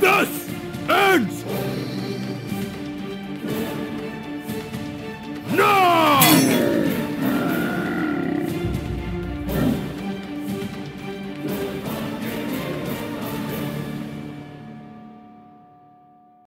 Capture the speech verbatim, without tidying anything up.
Thus ends!